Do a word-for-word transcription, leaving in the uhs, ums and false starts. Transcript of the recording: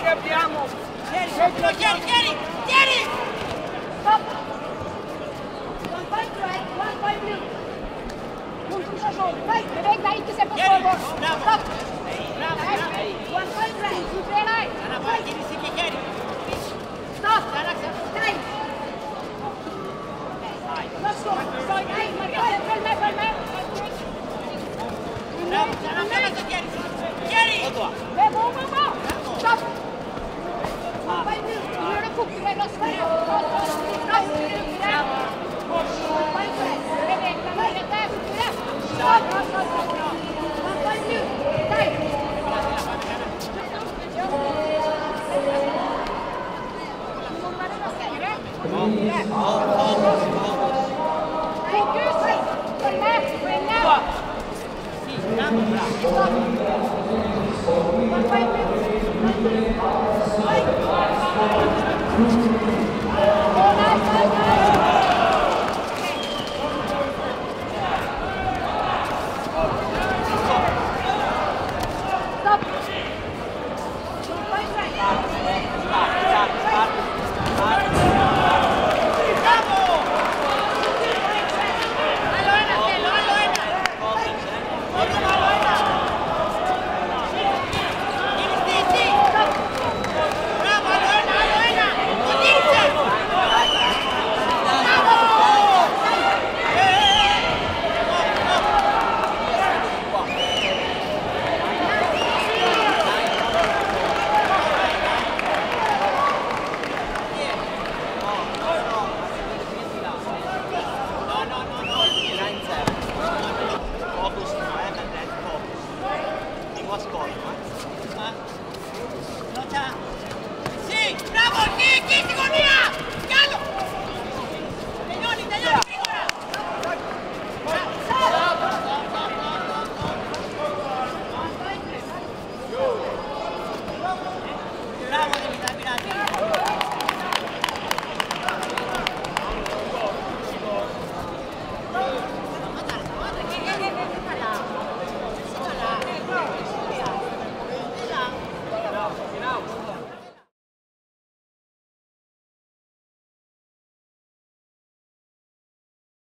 ci abbiamo. Vieni, vieni, vieni, vieni, vieni. Stop. One point right, one point blue. Non tu c'è solo. Vai, weg dahin, che sei posto al bordo. Stop. One point right, you play right. Alla parte di Siki Keri. Stop. Dai. Non so, stai, dai, ma che per me, per me. Bravo, c'è la mezza Keri. Keri. Vai, boh, boh, boh. Stop. Bravo, Nicky, Nicolia!